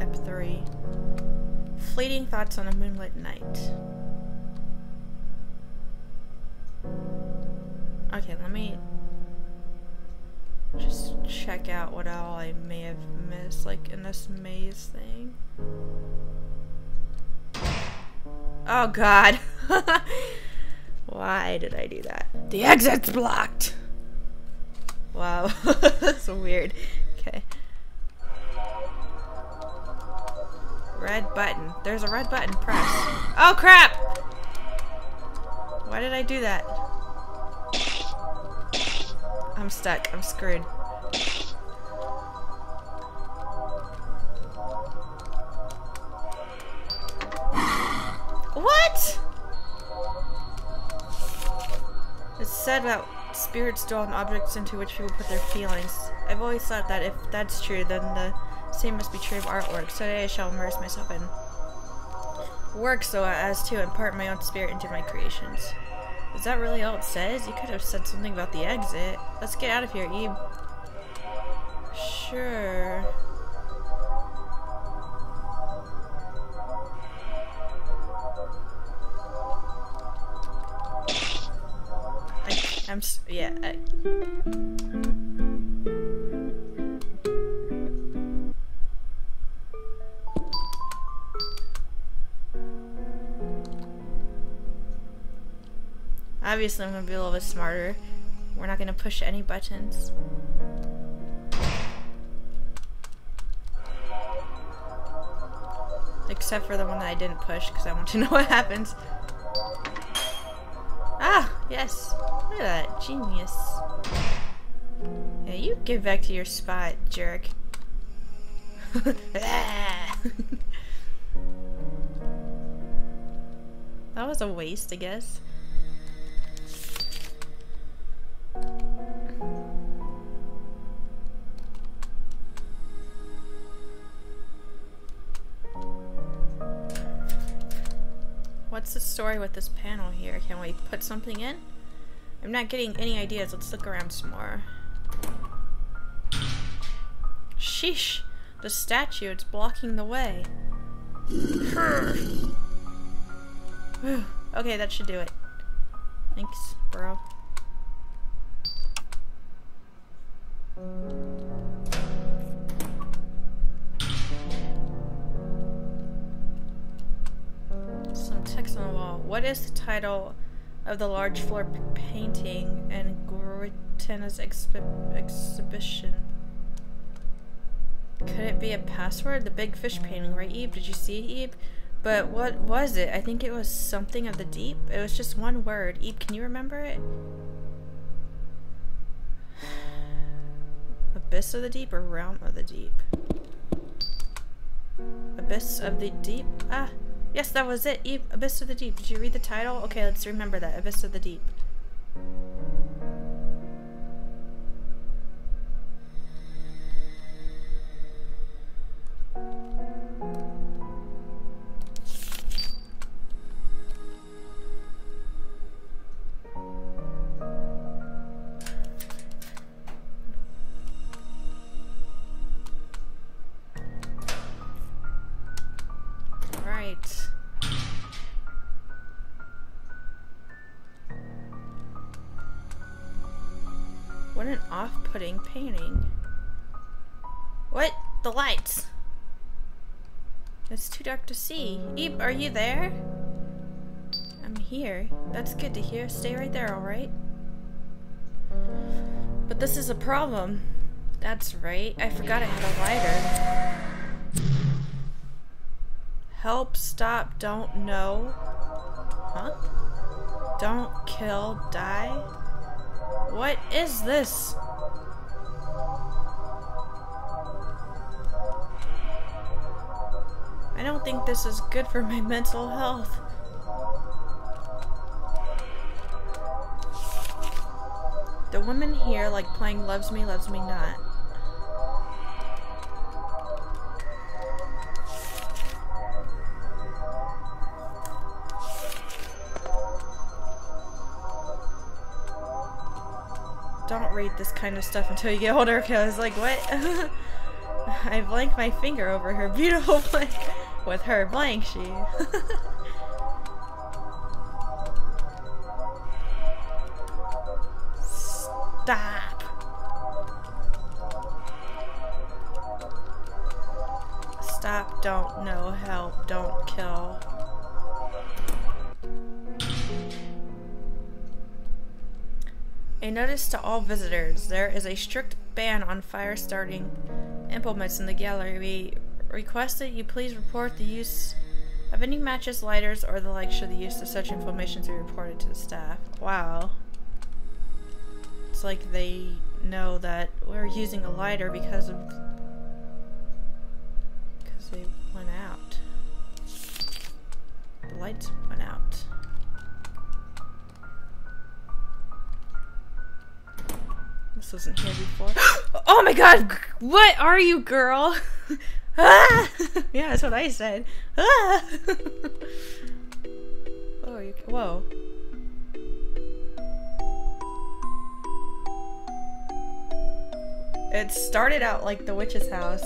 Ep 3. Fleeting thoughts on a moonlit night. Okay, let me just check out what all I may have missed, like in this maze thing. Oh god. Why did I do that? The exit's blocked! Wow, that's weird. Okay. Red button. There's a red button. Press. Oh crap! Why did I do that? I'm stuck. I'm screwed. What? It's said about spirits dwell on objects into which people put their feelings. I've always thought that if that's true, then the same must be true of artwork. So today I shall immerse myself in work so as to impart my own spirit into my creations. Is that really all it says? You could have said something about the exit. Let's get out of here, Eve. Sure. Obviously I'm gonna be a little bit smarter. We're not gonna push any buttons. Except for the one that I didn't push because I want to know what happens. Ah, yes. Look at that, genius. Yeah, you get back to your spot, jerk. That was a waste, I guess. What's the story with this panel here? Can we put something in? I'm not getting any ideas. Let's look around some more. Sheesh! The statue, it's blocking the way. Okay, that should do it. Thanks, bro. Some text on the wall. What is the title of the large floor painting and Grotteno's exhibition? Could it be a password? The big fish painting, right, Eve? Did you see it, Eve? But what was it? I think it was something of the deep. It was just one word. Eve, can you remember it? Abyss of the deep or realm of the deep? Abyss of the deep? Ah! Yes, that was it, Eve. Abyss of the Deep. Did you read the title? Okay, let's remember that. Abyss of the Deep. What an off-putting painting. What? The lights! It's too dark to see. Eve, are you there? I'm here. That's good to hear. Stay right there, alright? But this is a problem. That's right. I forgot it had a lighter. Help, stop, don't know. Huh? Don't kill, die? What is this? I don't think this is good for my mental health. The women here like playing loves me not. Don't read this kind of stuff until you get older, because, like, what? I blanked my finger over her beautiful blank. With her blank, she. Stop. Stop, don't, no help, don't kill. A notice to all visitors. There is a strict ban on fire starting implements in the gallery. We request that you please report the use of any matches, lighters, or the like should the use of such information be reported to the staff. Wow. It's like they know that we're using a lighter because they went out. The lights went out. This wasn't here before. Oh my god! What are you, girl? Ah! Yeah, that's what I said. Ah! Oh, you, whoa. It started out like the witch's house.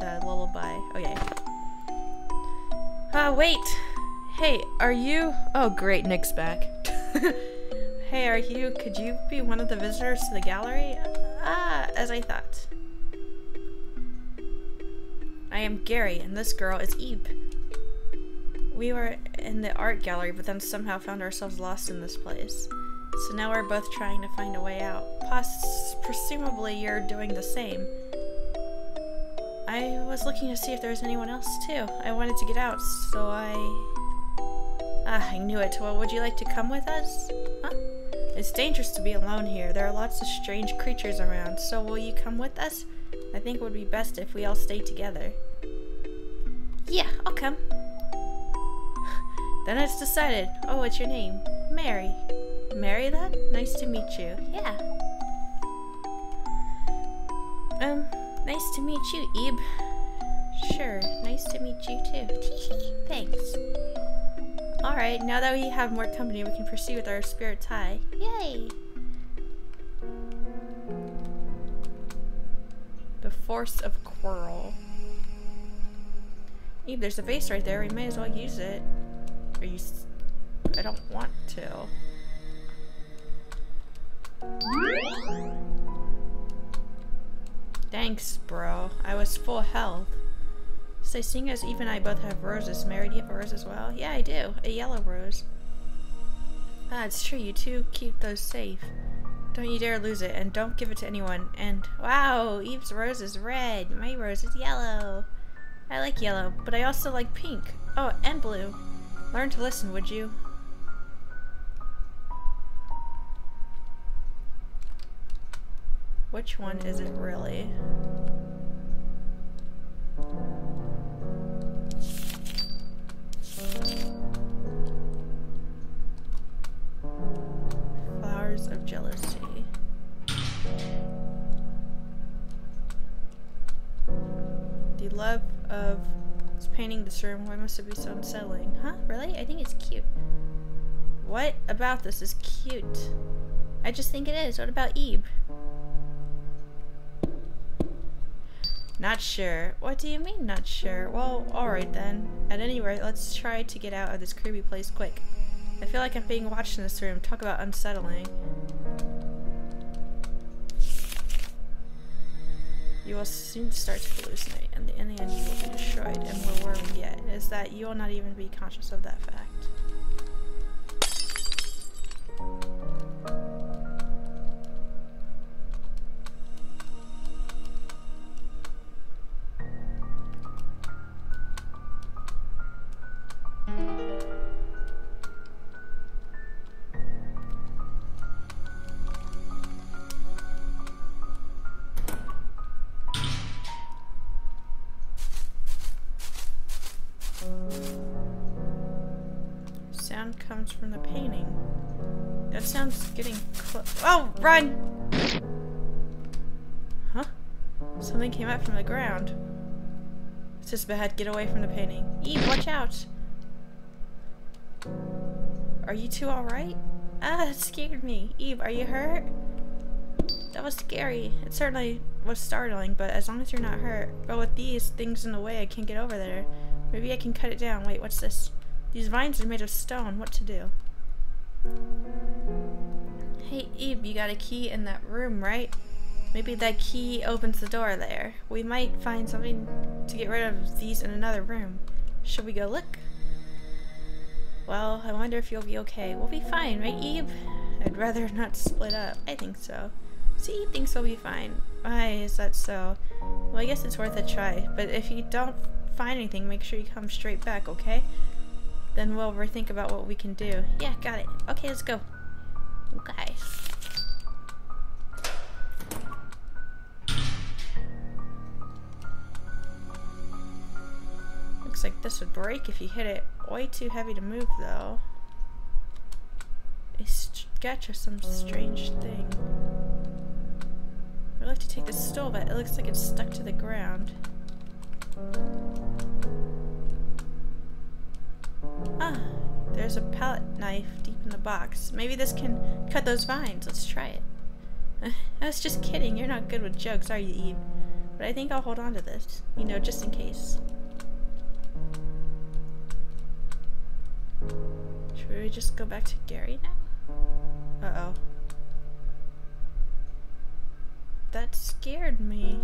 The lullaby. Okay. Wait! Hey, are you... Oh, great, Nick's back. Hey, are you? Could you be one of the visitors to the gallery? Ah, as I thought. I am Gary, and this girl is Eve. We were in the art gallery, but then somehow found ourselves lost in this place. So now we're both trying to find a way out. Presumably you're doing the same. I was looking to see if there was anyone else, too. I wanted to get out, so I... Ah, I knew it. Well, would you like to come with us? Huh? It's dangerous to be alone here. There are lots of strange creatures around, so will you come with us? I think it would be best if we all stayed together. Yeah, I'll come. Then it's decided. Oh, what's your name? Mary. Mary, then? Nice to meet you. Yeah. Nice to meet you, Ebe. Sure, nice to meet you too. Thanks. Alright, now that we have more company, we can proceed with our spirit tie. Yay! The force of quarrel. Ebe, there's a vase right there. We may as well use it. Are you... I don't want to. Thanks, bro. I was full health. So seeing as Eve and I both have roses, Mary, do you have a rose as well? Yeah, I do. A yellow rose. Ah, it's true. You two keep those safe. Don't you dare lose it, and don't give it to anyone. And, wow, Eve's rose is red. My rose is yellow. I like yellow, but I also like pink. Oh, and blue. Learn to listen, would you? Which one is it really? Flowers of jealousy. The love of this painting this room, why must it be so unsettling? Huh? Really? I think it's cute. What about this is cute? I just think it is. What about Ebe? Not sure. What do you mean, not sure? Well, alright then. At any rate, let's try to get out of this creepy place quick. I feel like I'm being watched in this room. Talk about unsettling. You will soon start to hallucinate, and in the end you will be destroyed. And where were we yet? Is that you will not even be conscious of that fact. Sound comes from the painting. That sound's getting close. Oh, run! Huh? Something came up from the ground. It's just bad. Get away from the painting. Ebe, watch out! Are you two alright? Ah, that scared me. Ebe, are you hurt? That was scary. It certainly was startling, but as long as you're not hurt. But with these things in the way, I can't get over there. Maybe I can cut it down. Wait, what's this? These vines are made of stone. What to do? Hey, Eve, you got a key in that room, right? Maybe that key opens the door there. We might find something to get rid of these in another room. Should we go look? Well, I wonder if you'll be okay. We'll be fine, right, Eve? I'd rather not split up. I think so. See, Eve thinks we'll be fine. Why is that so? Well, I guess it's worth a try. But if you don't find anything, make sure you come straight back, okay? Then we'll rethink about what we can do. Yeah, got it. Okay, let's go. Okay. Looks like this would break if you hit it. Way too heavy to move, though. A sketch of some strange thing. I'd like to take the stool, but it looks like it's stuck to the ground. Ah, there's a palette knife deep in the box. Maybe this can cut those vines. Let's try it. I was just kidding. You're not good with jokes, are you, Eve? But I think I'll hold on to this. You know, just in case. Should we just go back to Gary now? Uh-oh. That scared me.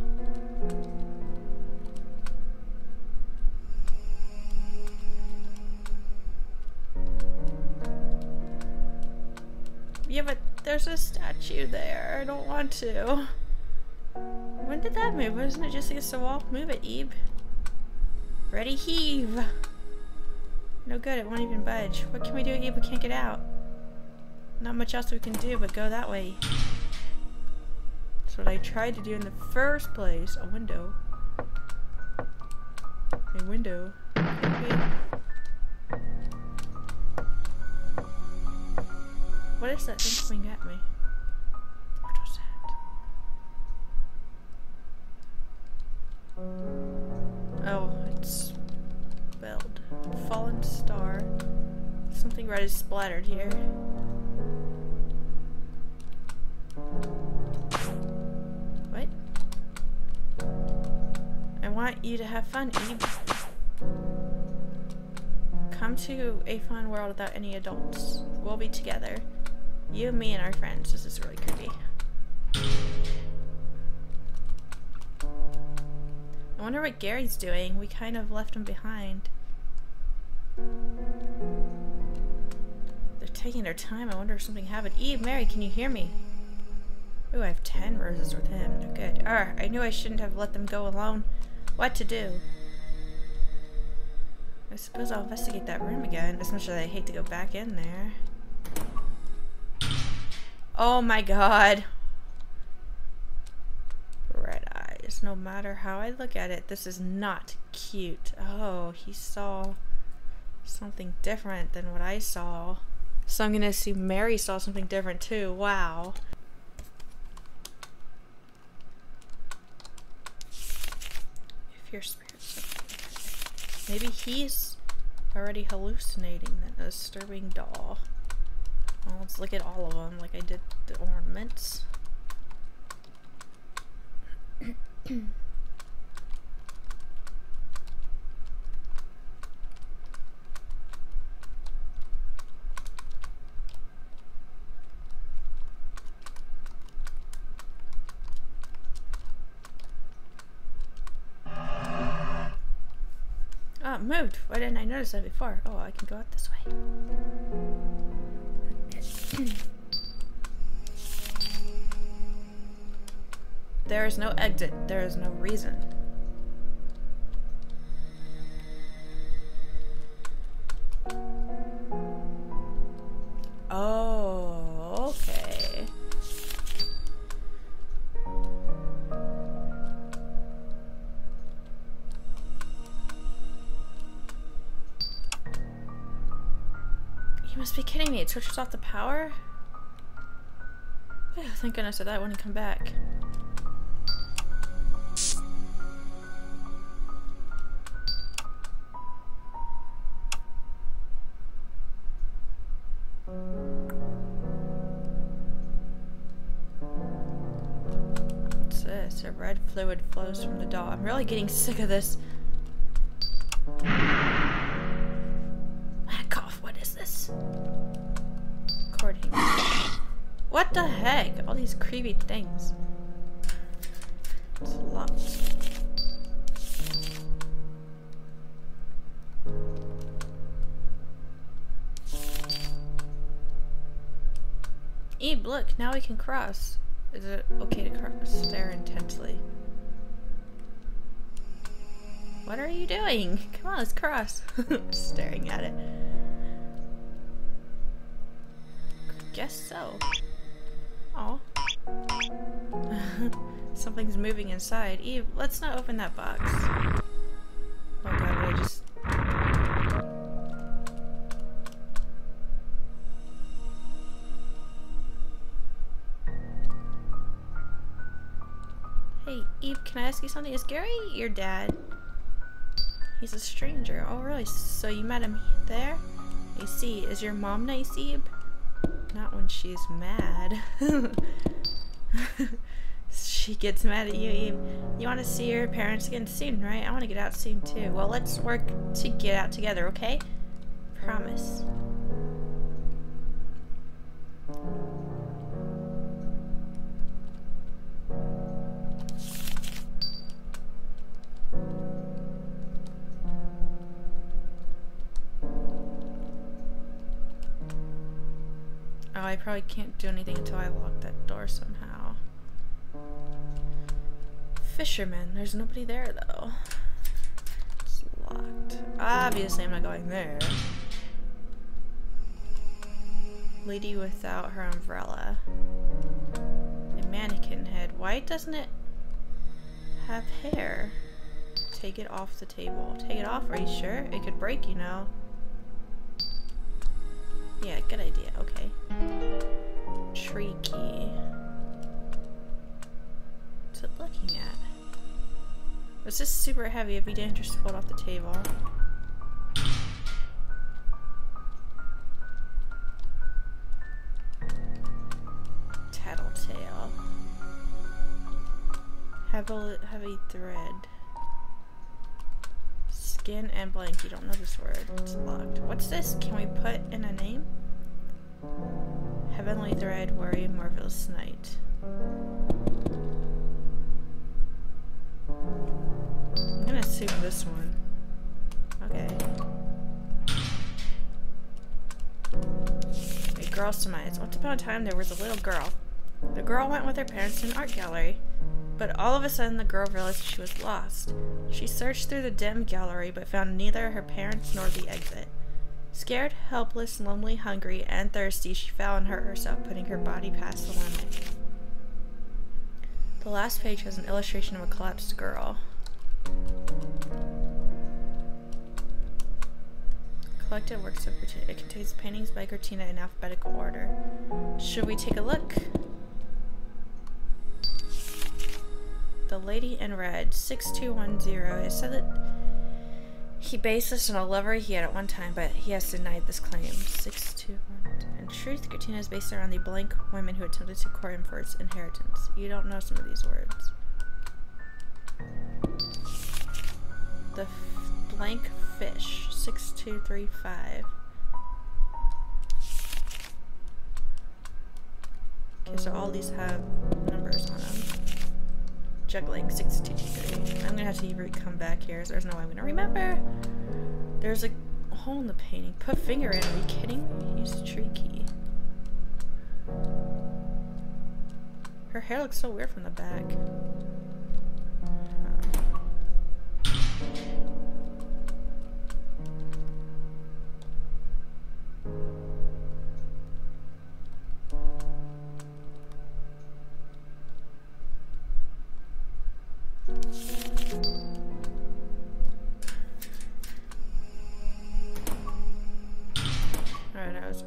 Yeah, but there's a statue there. I don't want to. When did that move? Wasn't it just against the wall? Move it, Eve. Ready, heave! No good, it won't even budge. What can we do, Eve? We can't get out. Not much else we can do but go that way. That's what I tried to do in the first place. A window. A window. Okay. What is that thing coming at me? What was that? Oh, it's spelled. Fallen star. Something red is splattered here. What? I want you to have fun, Eve. Come to a fun world without any adults. We'll be together. You, me, and our friends. This is really creepy. I wonder what Gary's doing. We kind of left him behind. They're taking their time. I wonder if something happened. Eve, Mary, can you hear me? Ooh, I have 10 roses with him. No good. Arr, I knew I shouldn't have let them go alone. What to do? I suppose I'll investigate that room again, as much as I hate to go back in there. Oh my god. Red eyes. No matter how I look at it, this is not cute. Oh, he saw something different than what I saw. So I'm gonna assume Mary saw something different too. Wow. If your spirit's up there. Maybe he's already hallucinating that disturbing doll. Well, let's look at all of them like I did the ornaments. Oh, it moved. Why didn't I notice that before? Oh, I can go out this way. There is no exit. There is no reason. Oh, okay. You must be kidding me. It switches off the power? Oh, thank goodness that wouldn't come back. What's this? a red fluid flows from the doll. I'm really getting sick of this. I cough. What is this? Cortina. What the heck? All these creepy things. It's locked. Ebe, look, now we can cross. Is it okay to stare intensely? What are you doing? Come on, let's cross. Staring at it. Guess so. Oh. Something's moving inside. Ebe, let's not open that box. Oh god, I just... Hey, Ebe, can I ask you something? Is Gary your dad? He's a stranger. Oh, really? So you met him there? I see. Is your mom nice, Ebe? Not when she's mad. She gets mad at you, Ebe. You want to see your parents again soon, right? I want to get out soon, too. Well, let's work to get out together, okay? Promise. Oh, I probably can't do anything until I lock that door somehow. Fisherman. There's nobody there, though. It's locked. Obviously, I'm not going there. Lady without her umbrella. A mannequin head. Why doesn't it have hair? Take it off the table. Take it off, are you sure? It could break, you know. Yeah, good idea. Okay. Tree key. What's it looking at? It's just super heavy. It'd be dangerous to fold off the table. Tattletale. Heavy thread. Skin and blank. You don't know this word. It's locked. What's this? Can we put in a name? Heavenly thread, worry, marvelous night. I'm gonna assume this one. Okay. A girl's demise. Once upon a time, there was a little girl. The girl went with her parents to an art gallery. But all of a sudden, the girl realized she was lost. She searched through the dim gallery, but found neither her parents nor the exit. Scared, helpless, lonely, hungry, and thirsty, she fell and hurt herself, putting her body past the limit. The last page has an illustration of a collapsed girl. Collected works of Cortina. It contains paintings by Cortina in alphabetical order. Should we take a look? The Lady in Red, 6210. It said that he based this on a lover he had at one time, but he has denied this claim. 6210. In truth, Cortina is based around the blank women who attempted to court him for its inheritance. You don't know some of these words. The blank fish, 6235. Okay, so all these have numbers on them. Juggling, 6223. I'm gonna have to come back here, so there's no way I'm gonna remember. There's a hole in the painting. Put finger in, are you kidding? Use the tree key. Her hair looks so weird from the back.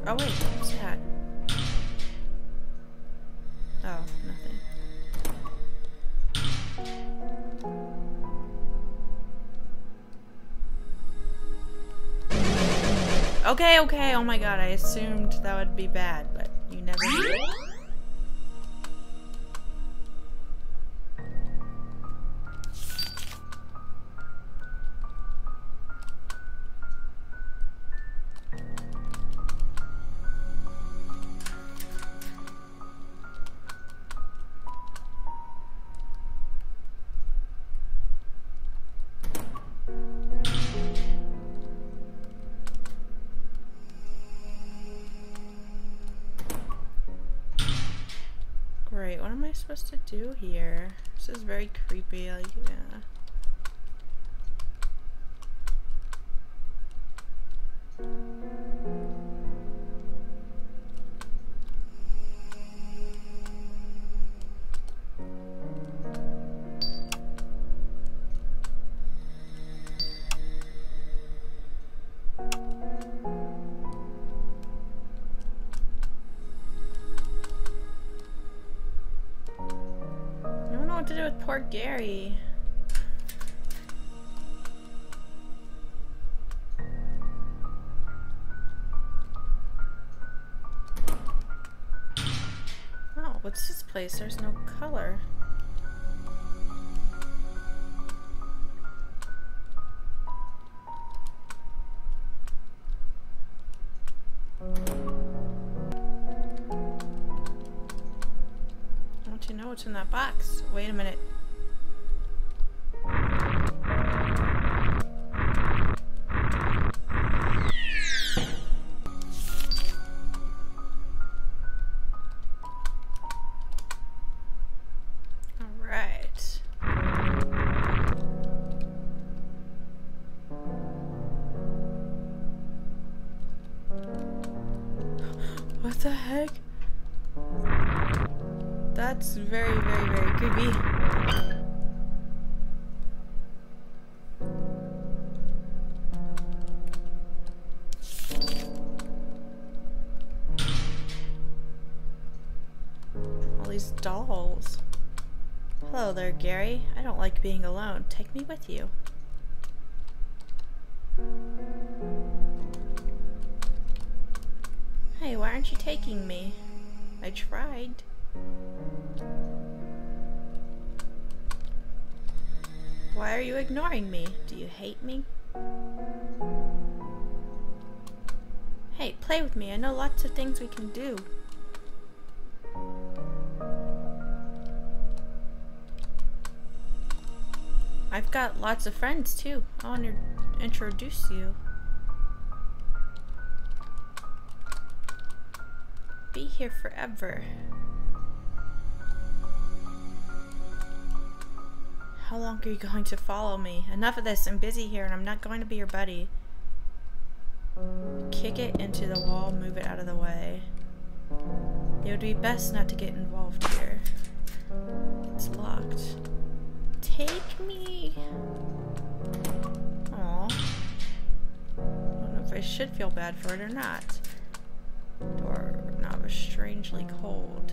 Oh wait, what's that? Oh, nothing. Okay, okay, oh my god, I assumed that would be bad, but you never do. us to do here? This is very creepy, like, yeah. What to do with poor Gary? Oh, what's this place? There's no color. You know what's in that box? Wait a minute. That's very, very, very creepy. All these dolls. Hello there, Gary. I don't like being alone. Take me with you. Hey, why aren't you taking me? I tried. Why are you ignoring me? Do you hate me? Hey, play with me. I know lots of things we can do. I've got lots of friends too. I want to introduce you. Be here forever. How long are you going to follow me? Enough of this, I'm busy here and I'm not going to be your buddy. Kick it into the wall, move it out of the way. It would be best not to get involved here. It's locked. Take me! Aww. I don't know if I should feel bad for it or not. Door knob is strangely cold.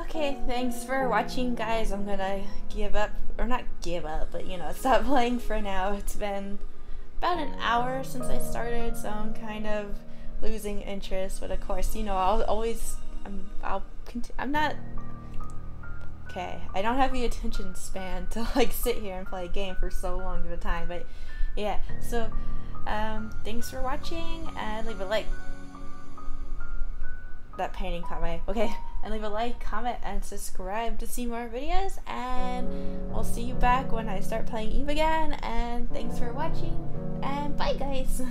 Okay, thanks for watching, guys. I'm gonna give up, or not give up, but you know, stop playing for now. It's been about an hour since I started, so I'm kind of losing interest. But of course, you know, I don't have the attention span to like sit here and play a game for so long of a time. But yeah, so thanks for watching, and leave a like. That painting caught my eye. Okay. And leave a like, comment, and subscribe to see more videos, and I'll see you back when I start playing Eve again, and thanks for watching, and bye guys!